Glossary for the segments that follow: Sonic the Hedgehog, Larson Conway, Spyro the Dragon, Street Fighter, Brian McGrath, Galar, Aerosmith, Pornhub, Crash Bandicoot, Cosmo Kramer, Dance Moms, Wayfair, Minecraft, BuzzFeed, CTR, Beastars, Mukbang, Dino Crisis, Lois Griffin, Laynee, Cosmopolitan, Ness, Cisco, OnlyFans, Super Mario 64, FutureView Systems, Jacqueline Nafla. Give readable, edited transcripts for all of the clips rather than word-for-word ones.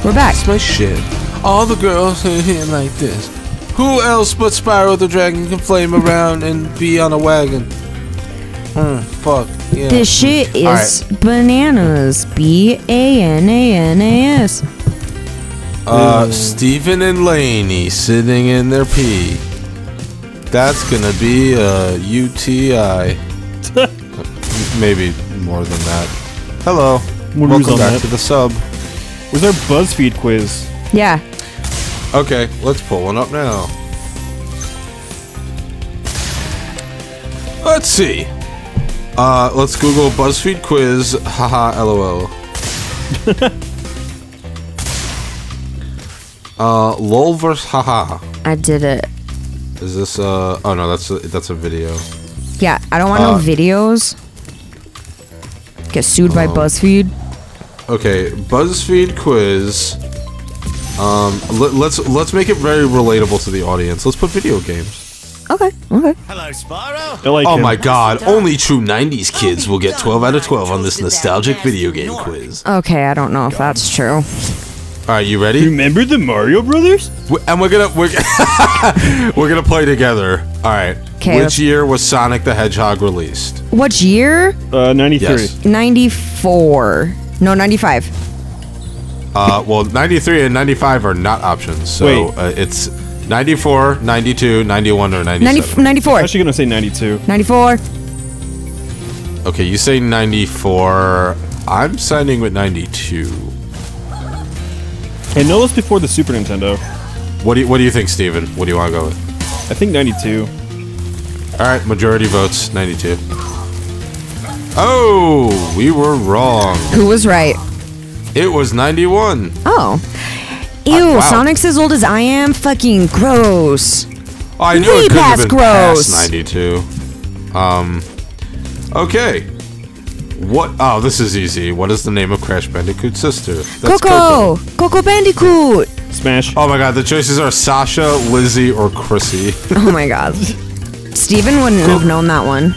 We're back. That's my shit. All the girls are here like this. Who else but Spyro the Dragon can flame around and be on a wagon? Fuck. Yeah. This shit is right. Bananas. B-A-N-A-N-A-S. Steven and Laney sitting in their pee. That's gonna be a UTI. Maybe more than that. Hello. We'll welcome back to the sub. Was there a BuzzFeed quiz? Yeah. Okay, let's pull one up now. Let's see. Let's Google BuzzFeed quiz. Haha, LOL. LOL versus haha. I did it. Is this oh no, that's a video. Yeah, I don't want no videos. Get sued by BuzzFeed. Okay, BuzzFeed quiz. Let's make it very relatable to the audience. Let's put video games. Okay. Okay. Hello, Spyro. Like oh him. My God! Only true '90s kids will get 12 out of 12 on this nostalgic video game quiz. Okay, I don't know if that's true. All right, you ready? Remember the Mario Brothers? We're gonna play together. All right. Okay. Which year was Sonic the Hedgehog released? What year? 93. Yes. 94. No, 95. Well, 93 and 95 are not options, so it's 94, 92, 91, or 97. 94. I'm actually going to say 92. 94. Okay, you say 94. I'm signing with 92. Hey, no, that's before the Super Nintendo. What do you think, Steven? What do you want to go with? I think 92. All right, majority votes, 92. Oh, we were wrong. Who was right? It was 91. Oh. Ew, wow. Sonic's as old as I am? Fucking gross. I knew it couldn't have been past 92. Okay. What? Oh, this is easy. What is the name of Crash Bandicoot's sister? That's Coco. Coco Bandicoot. Smash. Oh my God, the choices are Sasha, Lizzie, or Chrissy. Oh my God. Steven wouldn't have known that one.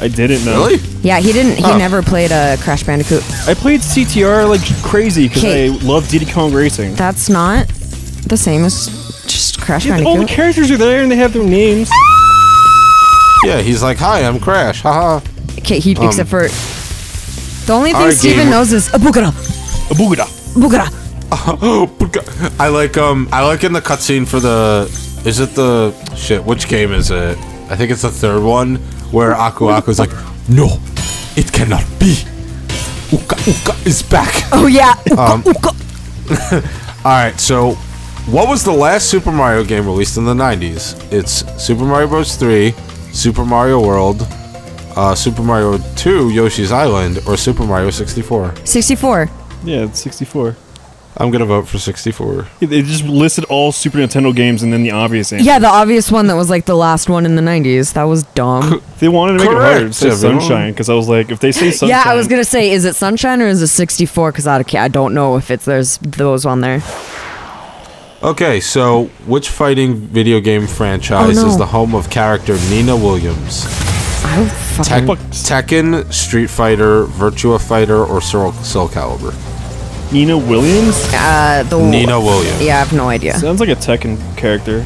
I didn't know. Really? Yeah, he didn't. He never played Crash Bandicoot. I played CTR like crazy because I love Diddy Kong Racing. That's not the same as just Crash Bandicoot. All the characters are there and they have their names. Yeah, he's like, "Hi, I'm Crash." Haha. Okay, he except for the only thing Steven knows is Abugara. Abugara. Abugara. Oh, I like in the cutscene for the. Is it the shit? Which game is it? I think it's the third one where Aku Aku's like, "No, it cannot be. Uka Uka is back." Oh yeah, Uka Uka. Alright, so what was the last Super Mario game released in the 90s? It's Super Mario Bros. 3, Super Mario World, Super Mario 2, Yoshi's Island, or Super Mario 64? 64. Yeah, it's 64. I'm gonna vote for 64. They just listed all Super Nintendo games and then the obvious answer. Yeah, the obvious one that was like the last one in the 90s. That was dumb. They wanted to make it harder to say Sunshine, because I was like, if they say Sunshine... Yeah, I was gonna say, is it Sunshine or is it 64? Because I don't know if there's those on there. Okay, so which fighting video game franchise is the home of character Nina Williams? Tekken, Street Fighter, Virtua Fighter, or Soul Calibur? Nina Williams? Nina Williams. Yeah, I have no idea. Sounds like a Tekken character.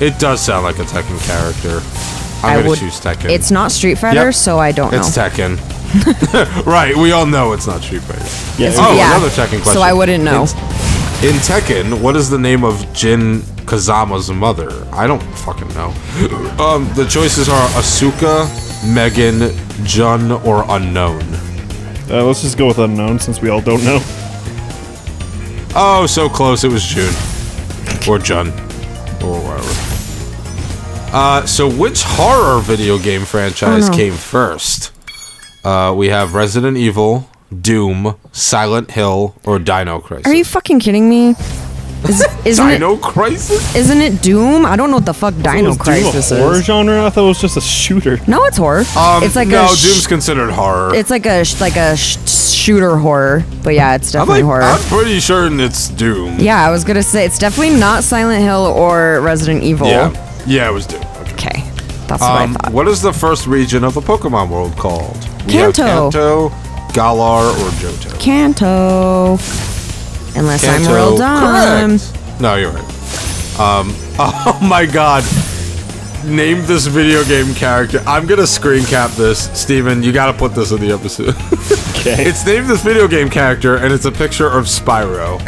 It does sound like a Tekken character. I'm going to choose Tekken. It's not Street Fighter, so I don't know. It's Tekken. Right, we all know it's not Street Fighter. Yeah. Oh, yeah. Another Tekken question. So I wouldn't know. In Tekken, what is the name of Jin Kazama's mother? I don't fucking know. The choices are Asuka, Megan, Jun, or Unknown. Let's just go with Unknown since we all don't know. Oh, so close. It was June. Or Jun. Or whatever. So which horror video game franchise came first? We have Resident Evil, Doom, Silent Hill, or Dino Crisis. Are you fucking kidding me? Isn't it Dino Crisis? Isn't it Doom? I don't know what the fuck Dino Crisis is. Horror genre? I thought it was just a shooter. No, it's horror. It's like Doom's considered horror. It's like a shooter horror, but yeah, it's definitely horror. I'm pretty sure it's Doom. Yeah, I was gonna say it's definitely not Silent Hill or Resident Evil. Yeah, it was Doom. Okay, that's what I thought. What is the first region of the Pokemon world called? Kanto. Yeah, Kanto, Galar, or Johto. Kanto. Unless Kanto, I'm real dumb. Correct. No, you're right. Oh my god. Name this video game character. I'm gonna screen cap this. Steven, you gotta put this in the episode. Okay. It's named this video game character, and it's a picture of Spyro.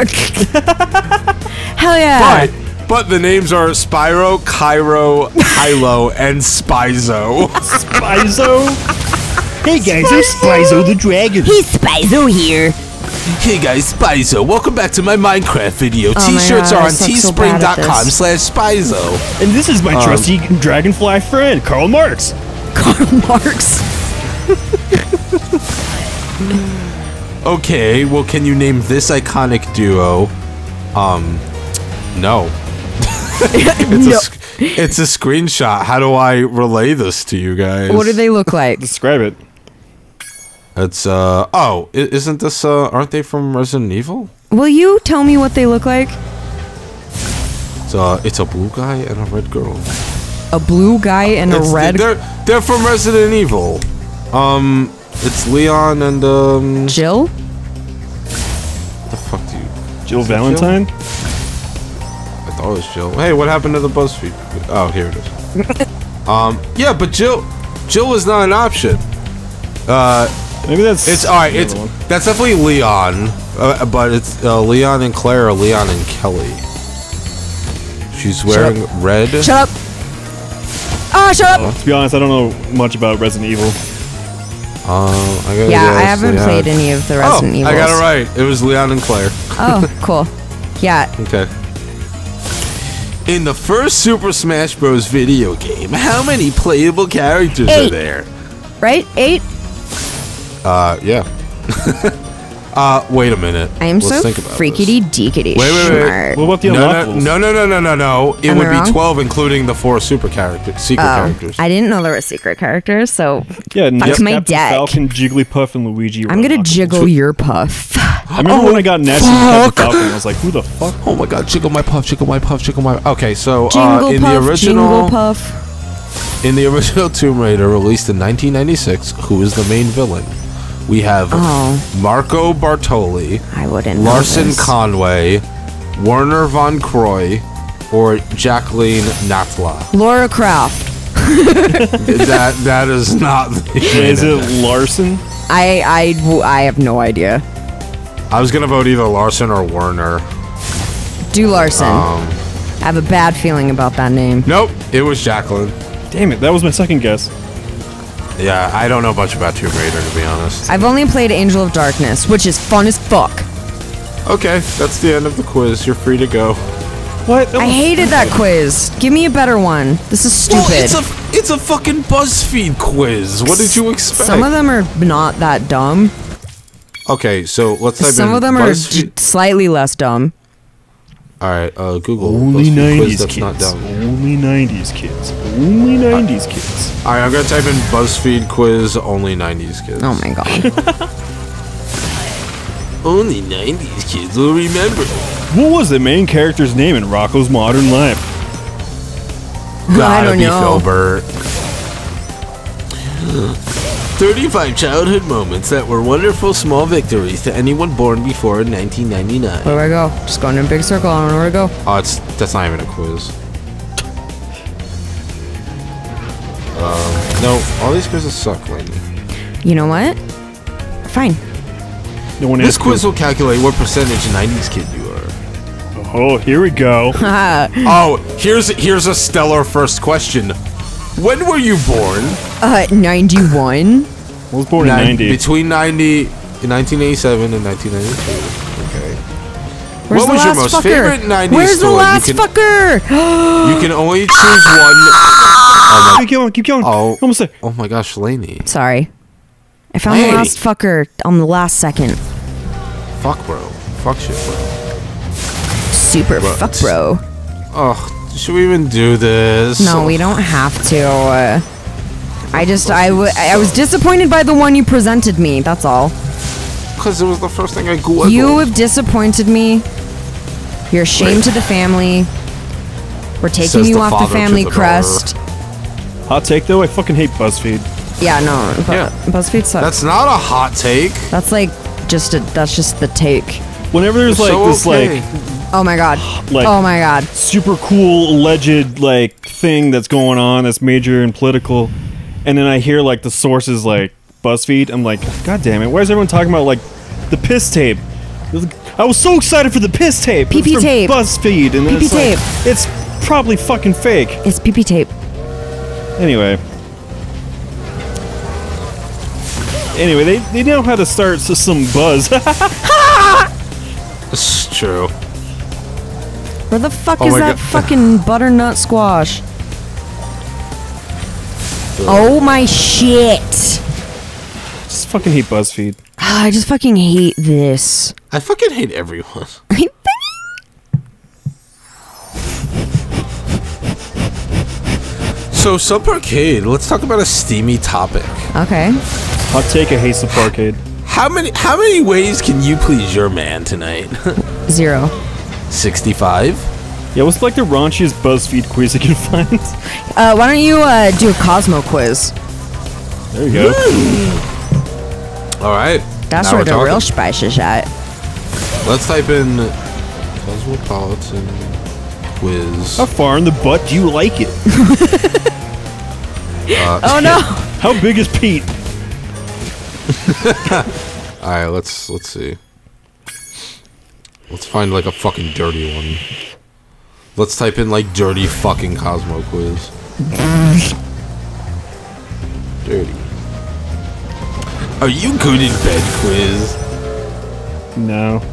Hell yeah. But the names are Spyro, Cairo, Kylo, and Spyzo. Spyzo? Hey guys, Spyzo. It's Spyzo the Dragon. He's Spyzo here. Hey guys, Spyzo. Welcome back to my Minecraft video. Oh T-shirts are on teespring.com/Spyzo. And this is my trusty dragonfly friend, Karl Marx. Karl Marx? Okay, well, can you name this iconic duo? No. It's a screenshot. How do I relay this to you guys? What do they look like? Describe it. It's, oh, isn't this, aren't they from Resident Evil? Will you tell me what they look like? It's a blue guy and a red girl. A blue guy and a red... They're from Resident Evil. It's Leon and, Jill? What the fuck do you... Jill Valentine? Jill? I thought it was Jill. Hey, what happened to the BuzzFeed? Oh, here it is. Yeah, but Jill was not an option. Maybe that's... It's alright, it's... That's definitely Leon. But it's Leon and Claire or Leon and Kelly. She's wearing red. Shut up! Ah, shut up! To be honest, I don't know much about Resident Evil. I gotta I haven't played any of the Resident Evils. I got it right. It was Leon and Claire. Oh, cool. Yeah. Okay. In the first Super Smash Bros. Video game, how many playable characters are there? Right? 8? Yeah. Wait a minute. I am so freakity-deekity smart. Wait. What about the unlockables? No. It would be 12, including the 4 super characters, secret characters. I didn't know there were secret characters, so fuck my deck. Falcon, Jigglypuff, and Luigi. I'm gonna jiggle your puff. I remember when I got Ness and Falcon, I was like, who the fuck? Oh my god, jiggle my puff, jiggle my puff, jiggle my... Okay, so, in the original... In the original Tomb Raider, released in 1996, who is the main villain? We have Marco Bartoli, Larson Conway, Werner Von Croy, or Jacqueline Nafla. Laura Croft. that is not. Is it Larson? I have no idea. I was gonna vote either Larson or Werner. Do Larson. I have a bad feeling about that name. Nope, it was Jacqueline. Damn it, that was my second guess. Yeah, I don't know much about Tomb Raider, to be honest. I've only played Angel of Darkness, which is fun as fuck. Okay, that's the end of the quiz. You're free to go. What? I hated that quiz. Give me a better one. This is stupid. Well, it's a fucking BuzzFeed quiz. What did you expect? Some of them are not that dumb. Okay, so let's type in BuzzFeed. Some of them are slightly less dumb. Alright, Google. Only 90s kids. Only 90s kids. Only 90s kids. Alright, I'm gonna type in BuzzFeed quiz only 90s kids. Oh my god. Only 90s kids will remember. What was the main character's name in Rocco's Modern Life? Gotta be Filbert. 35 childhood moments that were wonderful small victories to anyone born before 1999. Where do I go? Just going in a big circle. I don't know where to go. Oh, that's not even a quiz. No, all these quizzes suck, lady. You know what? Fine. This quiz will calculate what percentage 90s kid you are. Oh, here we go. Here's a stellar first question. When were you born? 91. I was born in 90. Between 1987 and 1992. Okay. Where's what was your most favorite 90s story? Where's the last fucker? You can only choose one. Oh my. Keep going. Oh. Almost there. Oh my gosh, Lainey. Sorry. I found the last fucker on the last second. Fuck, bro. Fuck shit, bro. Super bro. Fuck, bro. Ugh. Should we even do this? No, we don't have to. I was disappointed by the one you presented me. That's all. Because it was the first thing I googled. You have disappointed me. You're a shame to the family. We're taking you off the family crest. Hot take though, I fucking hate BuzzFeed. Yeah, no. BuzzFeed sucks. That's not a hot take. That's like just a. That's just the take. Whenever there's like this like. Oh my god. Like, oh my god. Super cool alleged like thing that's going on that's major and political, and then I hear like the sources like BuzzFeed. I'm like, god damn it! Why is everyone talking about like the piss tape? I was so excited for the piss tape. PP tape. BuzzFeed and PP tape. Like, it's probably fucking fake. It's PP tape. Anyway. Anyway, they know how to start some buzz. It's true. Where the fuck is that fucking butternut squash? Oh my shit. I just fucking hate BuzzFeed. I just fucking hate this. I fucking hate everyone. So, Subparcade, let's talk about a steamy topic. Okay. I'll take a hate Subparcade. How many ways can you please your man tonight? 0. 65? Yeah, what's like the raunchiest BuzzFeed quiz you can find? Why don't you do a Cosmo quiz? There you go. Alright. That's where the talking. Real spice is at. Let's type in Cosmopolitan quiz. How far in the butt do you like it? Oh no! How big is Pete? Alright, let's see. Let's find like a fucking dirty one. Let's type in like dirty fucking Cosmo quiz. Dirty. Are you good in bed quiz? No. I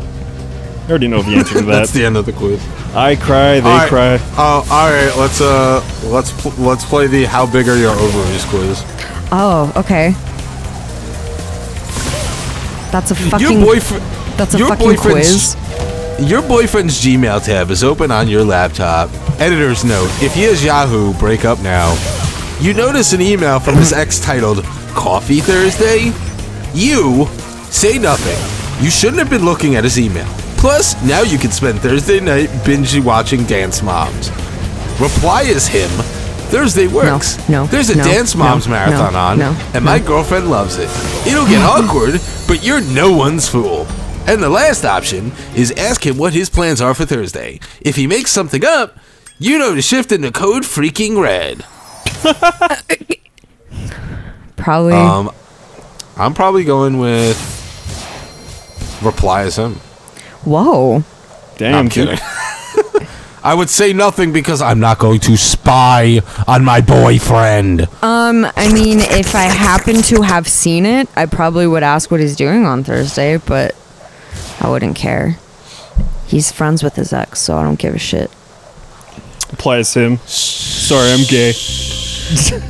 already know the answer to that. That's the end of the quiz. I cry, they cry. Oh, alright, let's play the how big are your ovaries quiz. Oh, okay. That's a fucking quiz. Your boyfriend's Gmail tab is open on your laptop. Editor's note, if he is Yahoo, break up now. You notice an email from his ex titled Coffee Thursday? You say nothing. You shouldn't have been looking at his email. Plus, now you can spend Thursday night binge-watching Dance Moms. Reply is him. Thursday works. No, there's a Dance Moms marathon on, and my girlfriend loves it. It'll get awkward, but you're no one's fool. And the last option is ask him what his plans are for Thursday. If he makes something up, you know to shift into code freaking red. Probably. I'm probably going with reply is him. Whoa. Damn, no, I'm kidding. I would say nothing because I'm not going to spy on my boyfriend. I mean, if I happen to have seen it, I probably would ask what he's doing on Thursday, but I wouldn't care. He's friends with his ex, so I don't give a shit. Applies him. Sorry, I'm gay. Sorry,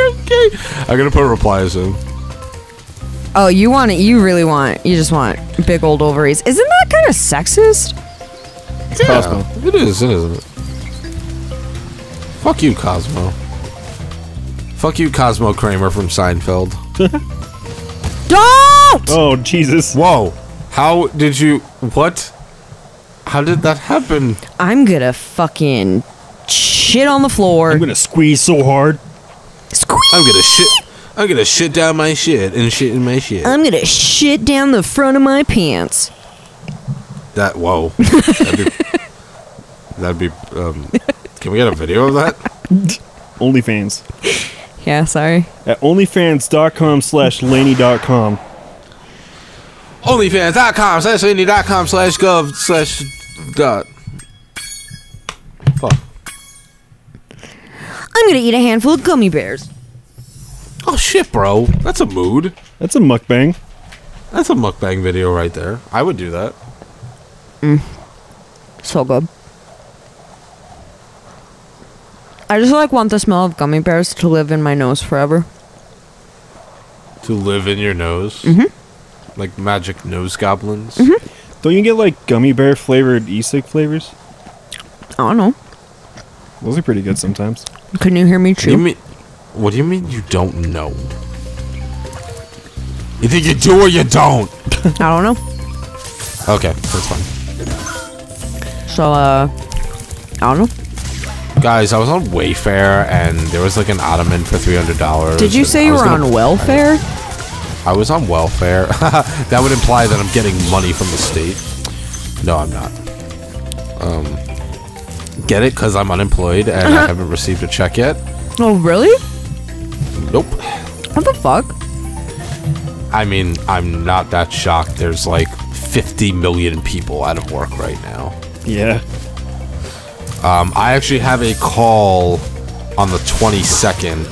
I'm gay. I'm going to put replies him. Oh, you want it. You really want it. You just want big old ovaries. Isn't that kind of sexist? Yeah, Cosmo. It is, isn't it? Fuck you, Cosmo. Fuck you, Cosmo Kramer from Seinfeld. Don't! Oh, Jesus. Whoa. How did you... What? How did that happen? I'm gonna fucking shit on the floor. I'm gonna squeeze so hard. Squeeze! I'm gonna shit down my shit and shit in my shit. I'm gonna shit down the front of my pants. That, whoa. That'd be, can we get a video of that? OnlyFans. Yeah, sorry. At OnlyFans.com/Laney.com. OnlyFans.com/Laney.com/gov/. Fuck. I'm gonna eat a handful of gummy bears. Oh shit, bro. That's a mood. That's a mukbang. That's a mukbang video right there. I would do that. Mm. So good. I just like want the smell of gummy bears to live in my nose forever. To live in your nose? Mm-hmm. Like magic nose goblins? Mm-hmm. Don't you get like gummy bear flavored e-cig flavors? I don't know. Those are pretty good sometimes. Can you hear me chew? What do you mean you don't know? You think you do or you don't? I don't know. Okay, that's fine. So, I don't know. Guys, I was on Wayfair, and there was like an ottoman for $300. Did you say you were on welfare? I was on welfare. That would imply that I'm getting money from the state. No, I'm not. Get it? Because I'm unemployed, and I haven't received a check yet. Oh, really? Nope. What the fuck? I mean, I'm not that shocked. There's like 50 million people out of work right now. Yeah. I actually have a call on the 22nd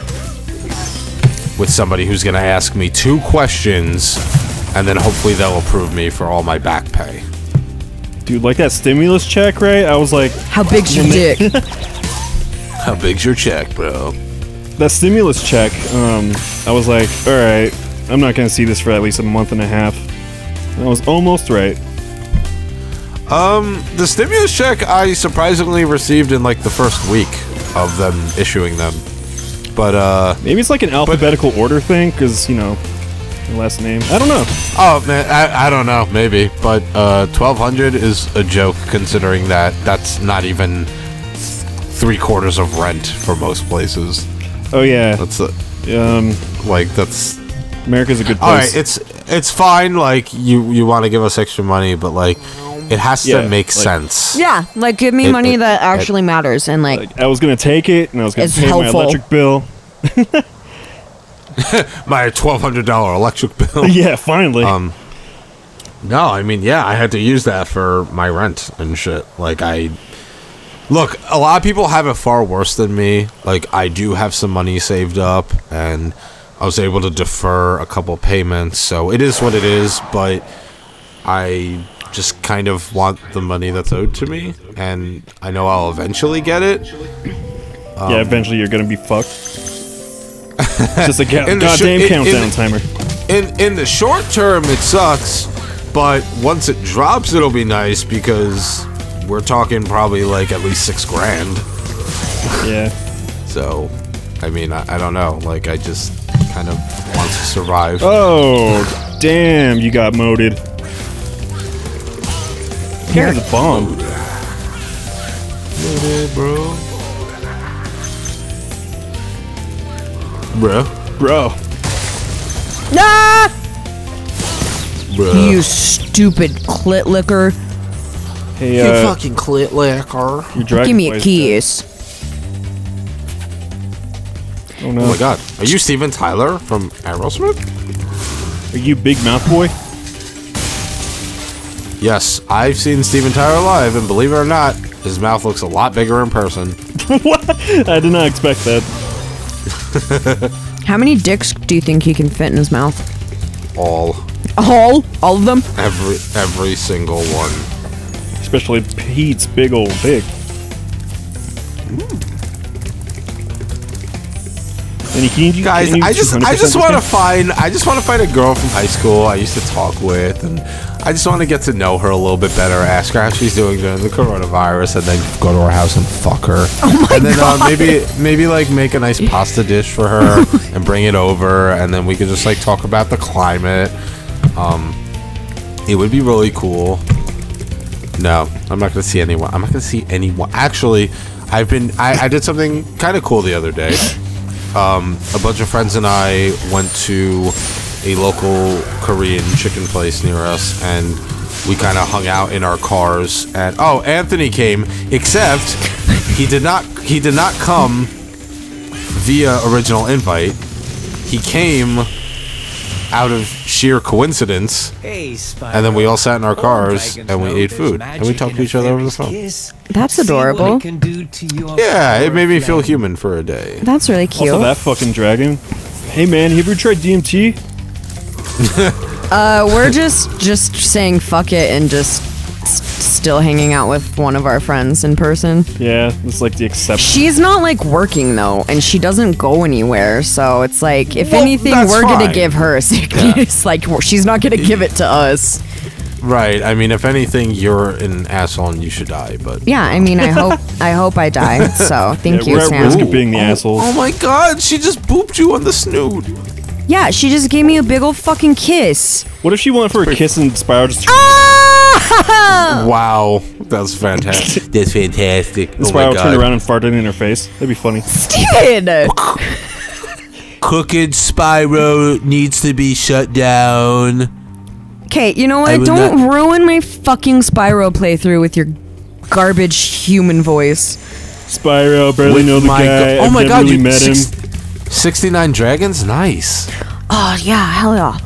with somebody who's going to ask me 2 questions, and then hopefully they'll approve me for all my back pay. Dude, like that stimulus check, right? I was like... How big's your dick? How big's your check, bro? That stimulus check, I was like, alright, I'm not going to see this for at least a month and a half. And I was almost right. The stimulus check I surprisingly received in, like, the first week of them issuing them. But, maybe it's like an alphabetical order thing, because, you know, last name. I don't know. Oh, man, I don't know, maybe. But, 1200 is a joke, considering that that's not even 3/4 of rent for most places. Oh, yeah. That's, like, that's... America's a good place. Alright, it's fine, like, you want to give us extra money, but, like, it has to make sense. Yeah, like, give me money that actually matters, and, like... I was gonna take it, and I was gonna pay my electric bill. My $1,200 electric bill. Yeah, finally. No, I mean, yeah, I had to use that for my rent and shit. Like, Look, a lot of people have it far worse than me. Like, I do have some money saved up, and... I was able to defer a couple payments, so it is what it is, but I just kind of want the money that's owed to me, and I know I'll eventually get it. Yeah, eventually you're gonna be fucked. It's just a goddamn countdown timer. In the short term, it sucks, but once it drops, it'll be nice, because we're talking probably, like, at least $6,000. Yeah. So, I mean, I don't know, like, I just... kind of wants to survive. Oh, damn, you got moted. Here's a bomb. Moted, bro. Bruh. Bro. Nah! Bruh. You stupid clit licker. Hey, you fucking clit licker. Give me a kiss. Oh, no. Oh my god. Are you Steven Tyler from Aerosmith? Are you Big Mouth Boy? Yes, I've seen Steven Tyler live, and believe it or not, his mouth looks a lot bigger in person. What? I did not expect that. How many dicks do you think he can fit in his mouth? All. All? All of them? Every single one. Especially Pete's big old dick. Guys, I just want to find a girl from high school I used to talk with, and I just want to get to know her a little bit better, ask her how she's doing during the coronavirus, and then go to her house and fuck her. Oh my god! And then maybe like make a nice pasta dish for her and bring it over, and then we could just like talk about the climate. It would be really cool. No, I'm not gonna see anyone. I'm not gonna see anyone. Actually, I did something kind of cool the other day. A bunch of friends and I went to a local Korean chicken place near us, and we kind of hung out in our cars. And oh, Anthony came, except he did not. He did not come via original invite. He came out of sheer coincidence. Hey, Spyro. And then we all sat in our cars and we ate food and we talked to each other over the phone. That's adorable. Yeah, it made me feel human for a day. That's really cute. Also, that fucking dragon. Hey man, have you ever tried DMT? We're just saying fuck it and just still hanging out with one of our friends in person. Yeah, it's like the exception. She's not like working though, and she doesn't go anywhere, so it's like if anything we're gonna give her a sickness. Yeah. Like she's not gonna give it to us. Right. I mean, if anything, you're an asshole and you should die. But yeah, I mean, I hope I die. So thank you, Sam. We're at risk of being the assholes. Oh my god, she just booped you on the snoot. Yeah, she just gave me a big old fucking kiss. What if she went for a kiss and Spyro just? Ah! Wow, that was fantastic. That's fantastic. And Spyro turned around and farted in her face. That'd be funny. Steven! Crooked Spyro needs to be shut down. Okay, you know what? Don't ruin my fucking Spyro playthrough with your garbage human voice. Spyro, barely know the guy. Oh my god, you met him. 69 dragons? Nice. Oh, yeah, hell yeah.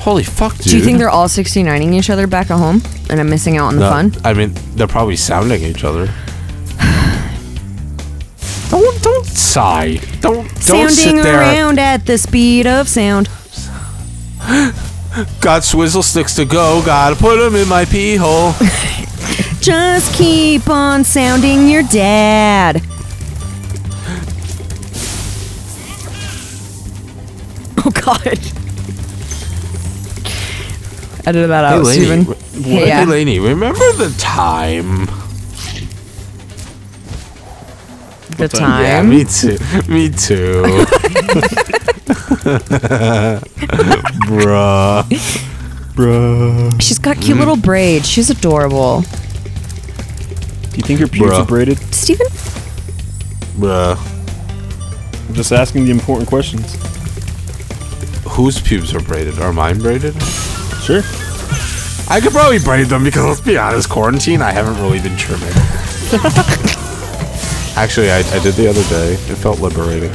Holy fuck, dude. Do you think they're all 69ing each other back at home? And I'm missing out on the fun? I mean, they're probably sounding each other. Don't sigh. Don't sit there. Sounding around at the speed of sound. Got swizzle sticks to go, gotta put them in my pee hole. Just keep on sounding your dad. Oh god. Edited that out, Steven. Hey, yeah. Laney, remember the time? The time? Yeah, me too. Me too. Bruh. Bruh. She's got cute little braids. She's adorable. Do you think her pubes are braided? Steven? Bruh. I'm just asking the important questions. Whose pubes are braided? Are mine braided? Sure. I could probably braid them because, let's be honest, quarantine, I haven't really been trimming. Actually, I did the other day. It felt liberating.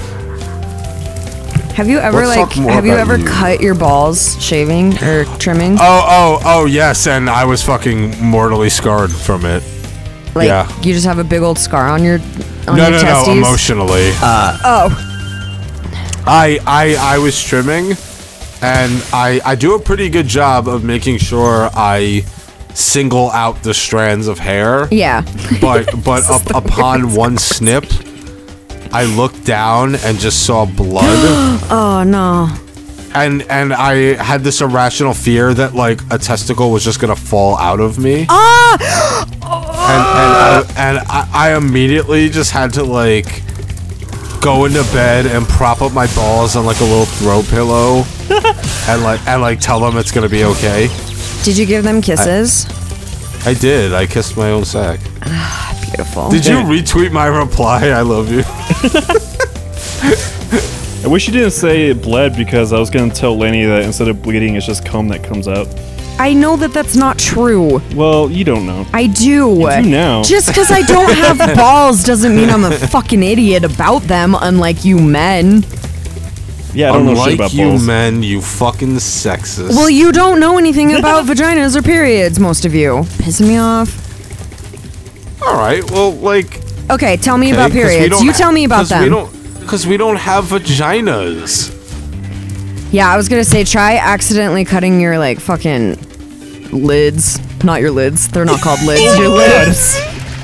Have you ever have you ever cut your balls shaving or trimming? Oh yes, and I was fucking mortally scarred from it. Like you just have a big old scar on your no, testes? No, emotionally. I was trimming and I do a pretty good job of making sure I single out the strands of hair. Yeah. But upon one snip, I looked down and just saw blood. Oh no. And I had this irrational fear that like a testicle was just gonna fall out of me. Ah! And I immediately just had to like go into bed and prop up my balls on like a little throw pillow and like tell them it's gonna be okay. Did you give them kisses? I did. I kissed my own sack. Beautiful. Did you retweet my reply? I love you. I wish you didn't say it bled because I was going to tell Laney that instead of bleeding, it's just cum that comes out. I know that that's not true. Well, you don't know. I do. You do now. Just because I don't have balls doesn't mean I'm a fucking idiot about them, unlike you men. Yeah, I don't know shit about balls. Unlike you men, you fucking sexist. Well, you don't know anything about vaginas or periods, most of you. Pissing me off. Alright, well, like... Okay, tell me about periods. You tell me about them. Because we don't have vaginas. Yeah, I was gonna say, try accidentally cutting your, like, fucking... lids. Not your lids. They're not called lids. Your lids.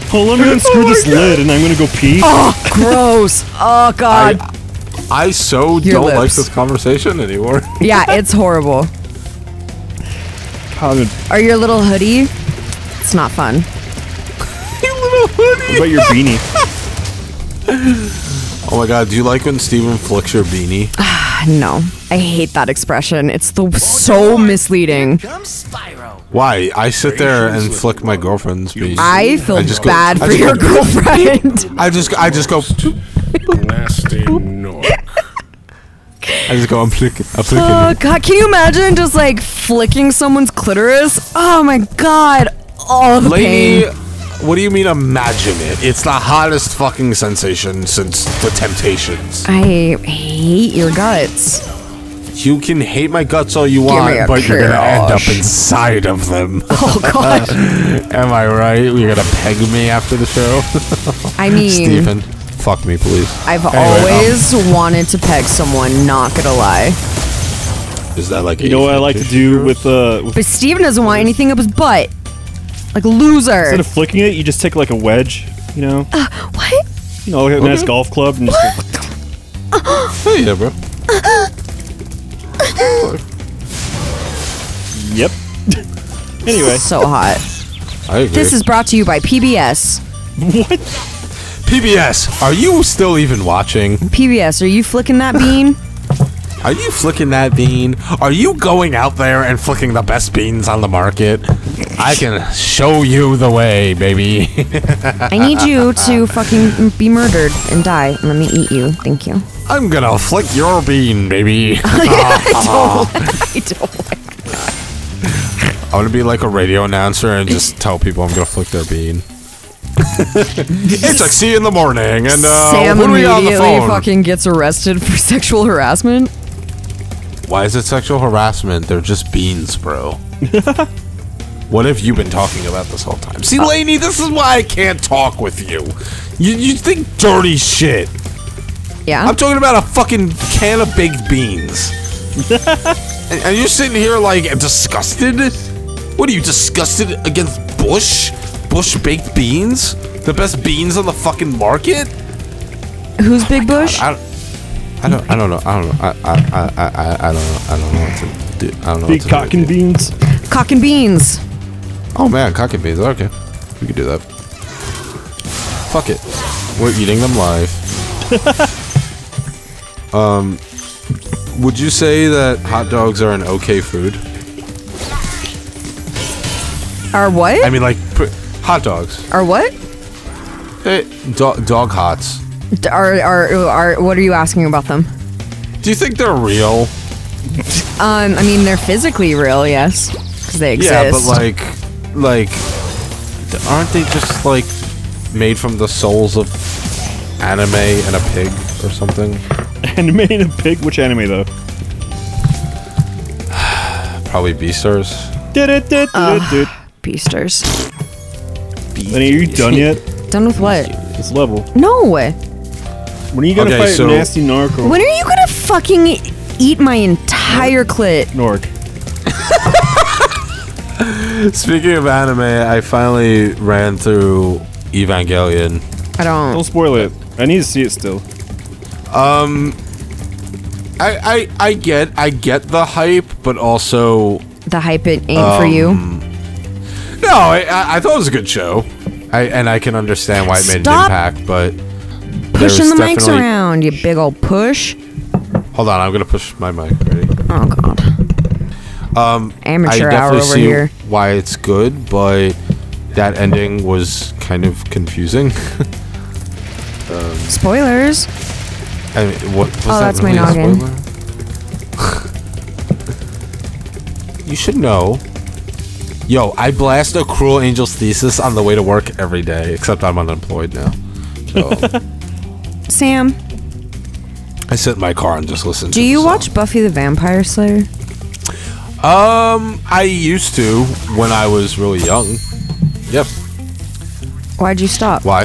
Hold on, I'm gonna screw this lid and I'm gonna go pee. Oh, gross. Oh, God. I so don't like this conversation anymore. Yeah, it's horrible. God. Or your little hoodie. It's not fun. What about your beanie? Oh my god, do you like when Steven flicks your beanie? No, I hate that expression. It's so misleading. Why? I sit there and flick my girlfriend's beanie. I feel bad for your girlfriend. I just go. I just go, I'm flicking. I'm flicking. Oh god, can you imagine just like flicking someone's clitoris? Oh my god, all the pain. What do you mean imagine it? It's the hottest fucking sensation since The Temptations. I hate your guts. You can hate my guts all you want, but you're gonna end up inside of them. Oh god. Am I right? You're gonna peg me after the show? I mean... Steven, fuck me please. I've always wanted to peg someone, not gonna lie. Is that like... You know what I like to do with... But Steven doesn't want anything up his butt. Like a loser. Instead of flicking it, you just take like a wedge, you know? What? You know, like a nice golf club and just go. Hey, yeah, bro. Yep. Anyway. So hot. I agree. This is brought to you by PBS. What? PBS, are you still even watching? PBS, are you flicking that bean? Are you flicking that bean? Are you going out there and flicking the best beans on the market? I can show you the way, baby. I need you to fucking be murdered and die, and let me eat you. Thank you. I'm gonna flick your bean, baby. I want to be like a radio announcer and just tell people I'm gonna flick their bean. It's like, see you in the morning, and Sam when we on the phone fucking gets arrested for sexual harassment. Why is it sexual harassment? They're just beans, bro. What have you been talking about this whole time? See, Lainey, this is why I can't talk with you. You think dirty shit. Yeah? I'm talking about a fucking can of baked beans. And you're sitting here like, disgusted? What are you, disgusted against Bush? Bush baked beans? The best beans on the fucking market? Who's Big Bush? God, I don't know. Big cock and beans. Cock and beans. Oh man, cock and beans. Okay, we can do that. Fuck it. We're eating them live. Would you say that hot dogs are an okay food? Are what? I mean, like hot dogs. Are what? Dog hots. What are you asking about them? Do you think they're real? I mean, they're physically real, yes, because they exist. Yeah, but like, aren't they just like made from the souls of anime and a pig or something? Anime and a pig? Which anime though? Probably Beastars. Beastars. Lenny, are you done yet? Done with what? This level. No way. When are you gonna fight nasty narco? When are you gonna fucking eat my entire clit? Nork. Speaking of anime, I finally ran through Evangelion. Don't spoil it. I need to see it still. I get the hype, but also the hype it ain't for you. No, I thought it was a good show, and I can understand why it made an impact, but. Pushing the mics around, you big old push. Hold on, I'm gonna push my mic. Ready? Oh god. Amateur hour over here. I definitely see why it's good, but that ending was kind of confusing. Spoilers. I mean, what? Was oh, that's really my noggin. You should know. Yo, I blast a Cruel Angel's Thesis on the way to work every day, except I'm unemployed now. So. Sam, I sit in my car and just listen. Do you watch Buffy the Vampire Slayer? I used to when I was really young. Yep. Why'd you stop? Why?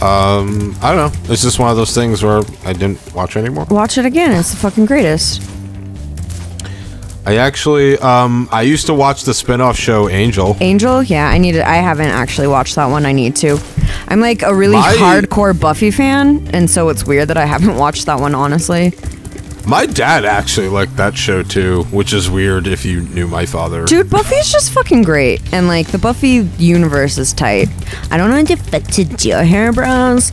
I don't know. It's just one of those things where I didn't watch anymore. Watch it again. It's the fucking greatest. I actually, I used to watch the spin-off show Angel. Angel? Yeah, I need to, I haven't actually watched that one. I need to. I'm like a really hardcore Buffy fan, and so it's weird that I haven't watched that one, honestly. My dad actually liked that show too, which is weird if you knew my father. Dude, Buffy's just fucking great, and like the Buffy universe is tight. I don't know if to do your hair, bros.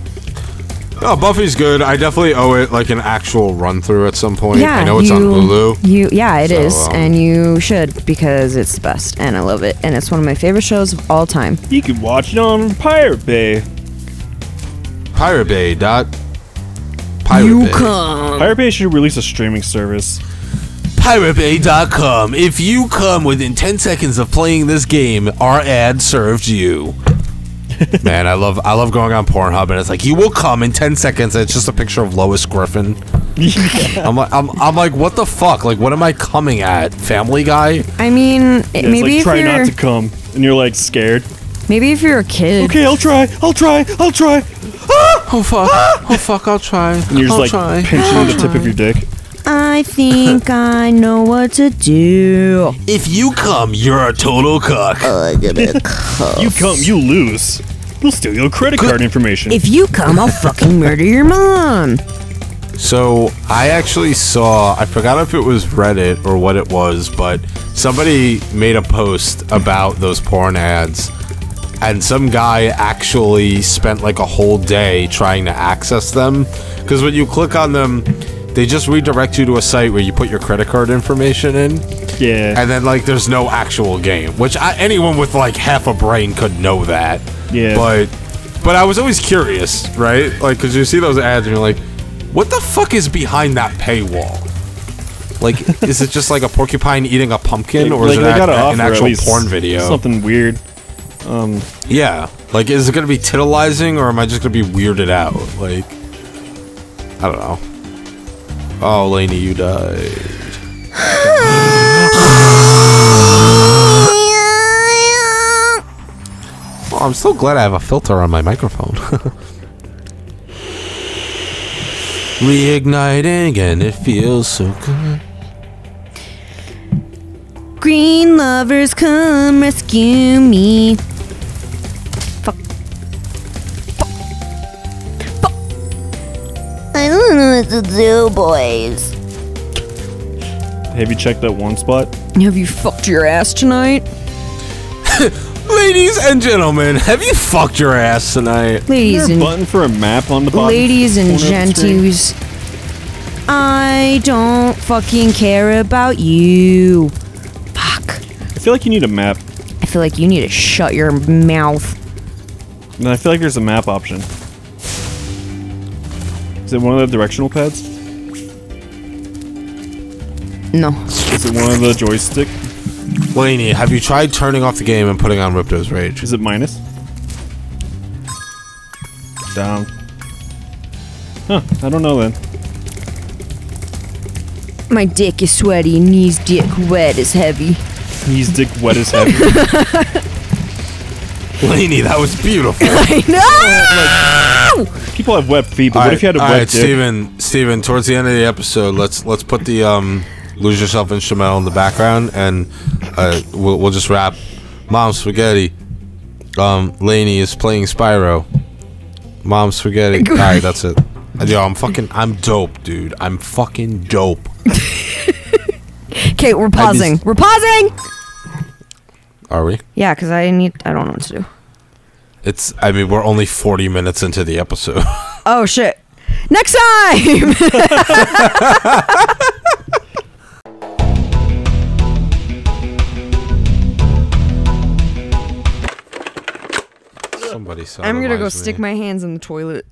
Oh, Buffy's good. I definitely owe it like an actual run through at some point. Yeah, I know it's on Hulu. And you should, because it's the best and I love it and it's one of my favorite shows of all time. You can watch it on Pirate Bay. Pirate Bay should release a streaming service. PirateBay.com. If you come within 10 seconds of playing this game, our ad served you. Man, I love going on Pornhub and it's like, you will come in 10 seconds, and it's just a picture of Lois Griffin. Yeah. I'm like, what the fuck? Like, what am I coming at? Family Guy? I mean, maybe it's like, try not to come, and you're like scared. Maybe if you're a kid. Okay, I'll try. Ah! Oh fuck! Ah! Oh fuck! I'll try. And you're just pinching the tip of your dick. I think I know what to do. If you come, you're a total cuck. You come, you lose. We'll steal your credit card information. If you come, I'll fucking murder your mom. So, I actually saw, I forgot if it was Reddit or what it was, but somebody made a post about those porn ads, and some guy actually spent like a whole day trying to access them, because when you click on them, they just redirect you to a site where you put your credit card information in, Yeah. And then, like, there's no actual game, which anyone with, like, half a brain could know that. Yeah. But I was always curious, right? Like, because you see those ads and you're like, what the fuck is behind that paywall? Like, is it just, like, a porcupine eating a pumpkin, or like, is it an actual porn video? Something weird. Yeah. Like, is it going to be titillizing, or am I just going to be weirded out? Like, I don't know. Oh, Lainey, you died. I'm so glad I have a filter on my microphone. Reigniting, and it feels so good. Green lovers, come rescue me. Fuck. Fuck. Fuck. I don't know what to do, boys. Have you checked that one spot? Have you fucked your ass tonight? Ladies and gentlemen, have you fucked your ass tonight? Ladies and button for a map on the bottom. Ladies and genties, I don't fucking care about you. Fuck. I feel like you need a map. I feel like you need to shut your mouth. No, I feel like there's a map option. Is it one of the directional pads? No. Is it one of the joystick? Laney, have you tried turning off the game and putting on Ripto's Rage? Is it minus? Down. Huh, I don't know then. My dick is sweaty, knees dick wet is heavy. Knees dick wet is heavy. Laney, that was beautiful. I know! Oh, like, people have wet feet, but all what if you had a wet dick? Steven, towards the end of the episode, let's put the, Lose Yourself instrumental in the background, and we'll just rap Mom Spaghetti. Lainey is playing Spyro. Mom Spaghetti. Alright, that's it. Yo, I'm dope, dude. I'm fucking dope. Okay, we're pausing. We're pausing! Are we? Yeah, because I don't know what to do. I mean, we're only 40 minutes into the episode. Oh, shit. Next time! I'm gonna go stick my hands in the toilet.